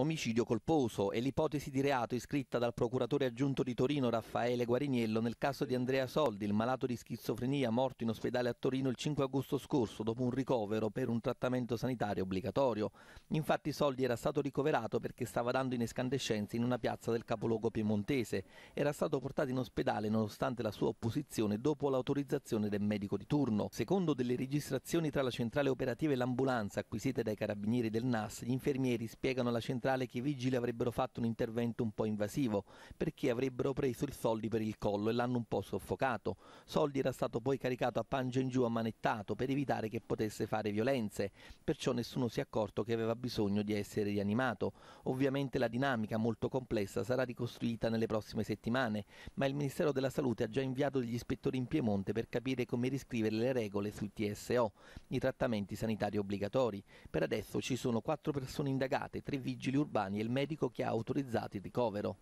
omicidio colposo è l'ipotesi di reato iscritta dal procuratore aggiunto di Torino Raffaele Guariniello nel caso di Andrea Soldi, il malato di schizofrenia morto in ospedale a Torino il 5 agosto scorso dopo un ricovero per un trattamento sanitario obbligatorio. Infatti Soldi era stato ricoverato perché stava dando in escandescenza in una piazza del capoluogo piemontese. Era stato portato in ospedale nonostante la sua opposizione dopo l'autorizzazione del medico di turno. Secondo delle registrazioni tra la centrale operativa e l'ambulanza acquisite dai carabinieri del NAS, gli infermieri spiegano alla centrale che i vigili avrebbero fatto un intervento un po' invasivo perché avrebbero preso il Soldi per il collo e l'hanno un po' soffocato. Soldi era stato poi caricato a pancia in giù ammanettato per evitare che potesse fare violenze, perciò nessuno si è accorto che aveva bisogno di essere rianimato. Ovviamente la dinamica molto complessa sarà ricostruita nelle prossime settimane, ma il Ministero della Salute ha già inviato degli ispettori in Piemonte per capire come riscrivere le regole sui TSO, i trattamenti sanitari obbligatori. Per adesso ci sono 4 persone indagate, 3 vigili urbani e il medico che ha autorizzato il ricovero.